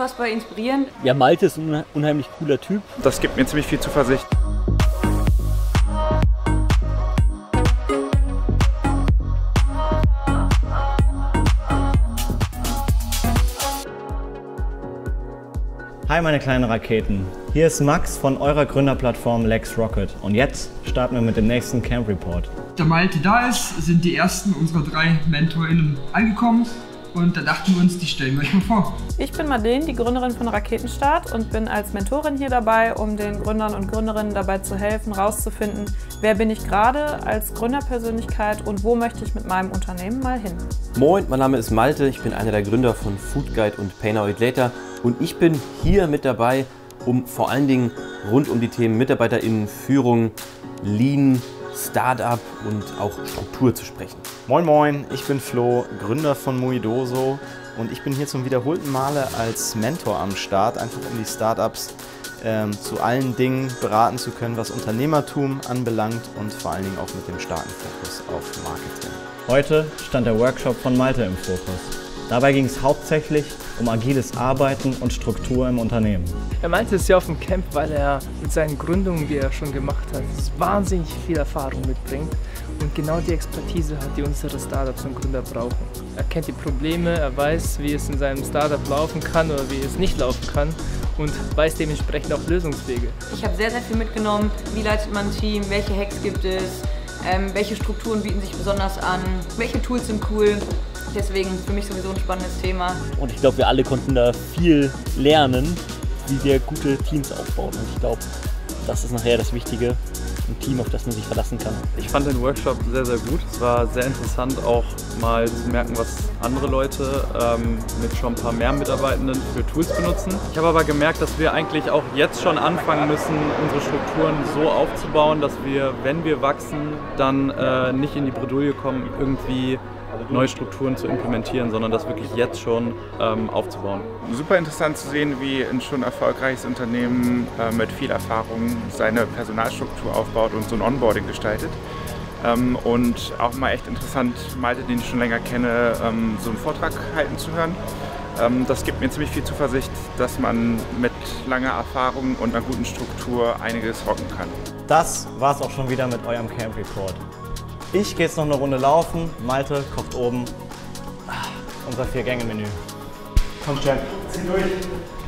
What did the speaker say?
unfassbar inspirierend. Ja, Malte ist ein unheimlich cooler Typ. Das gibt mir ziemlich viel Zuversicht. Hi meine kleinen Raketen, hier ist Max von eurer Gründerplattform Lex Rocket und jetzt starten wir mit dem nächsten Camp Report. Da Malte da ist, sind die ersten unserer 3 MentorInnen angekommen und da dachten wir uns, die stellen wir euch mal vor. Ich bin Madeleine, die Gründerin von Raketenstart und bin als Mentorin hier dabei, um den Gründern und Gründerinnen dabei zu helfen, rauszufinden, wer bin ich gerade als Gründerpersönlichkeit und wo möchte ich mit meinem Unternehmen mal hin. Moin, mein Name ist Malte, ich bin einer der Gründer von Foodguide und Pay Now It Later. Und ich bin hier mit dabei, um vor allen Dingen rund um die Themen MitarbeiterInnen, Führung, Lean, Startup und auch Struktur zu sprechen. Moin Moin, ich bin Flo, Gründer von Muidoso und ich bin hier zum wiederholten Male als Mentor am Start, einfach um die Startups zu allen Dingen beraten zu können, was Unternehmertum anbelangt und vor allen Dingen auch mit dem starken Fokus auf Marketing. Heute stand der Workshop von Malte im Fokus. Dabei ging es hauptsächlich um agiles Arbeiten und Struktur im Unternehmen. Er meinte es ja auf dem Camp, weil er mit seinen Gründungen, die er schon gemacht hat, wahnsinnig viel Erfahrung mitbringt und genau die Expertise hat, die unsere Startups und Gründer brauchen. Er kennt die Probleme, er weiß, wie es in seinem Startup laufen kann oder wie es nicht laufen kann und weiß dementsprechend auch Lösungswege. Ich habe sehr, sehr viel mitgenommen. Wie leitet man ein Team? Welche Hacks gibt es? Welche Strukturen bieten sich besonders an? Welche Tools sind cool? Deswegen für mich sowieso ein spannendes Thema. Und ich glaube, wir alle konnten da viel lernen, wie wir gute Teams aufbauen. Und ich glaube, das ist nachher das Wichtige, ein Team, auf das man sich verlassen kann. Ich fand den Workshop sehr, sehr gut. Es war sehr interessant, auch mal zu merken, was andere Leute mit schon ein paar mehr Mitarbeitenden für Tools benutzen. Ich habe aber gemerkt, dass wir eigentlich auch jetzt schon anfangen müssen, unsere Strukturen so aufzubauen, dass wir, wenn wir wachsen, dann nicht in die Bredouille kommen, irgendwie neue Strukturen zu implementieren, sondern das wirklich jetzt schon aufzubauen. Super interessant zu sehen, wie ein schon erfolgreiches Unternehmen mit viel Erfahrung seine Personalstruktur aufbaut und so ein Onboarding gestaltet. Und auch mal echt interessant, Malte, den ich schon länger kenne, so einen Vortrag halten zu hören. Das gibt mir ziemlich viel Zuversicht, dass man mit langer Erfahrung und einer guten Struktur einiges rocken kann. Das war's auch schon wieder mit eurem Camp Report. Ich gehe jetzt noch eine Runde laufen, Malte kocht oben unser 4-Gänge-Menü. Komm, Jan, zieh durch!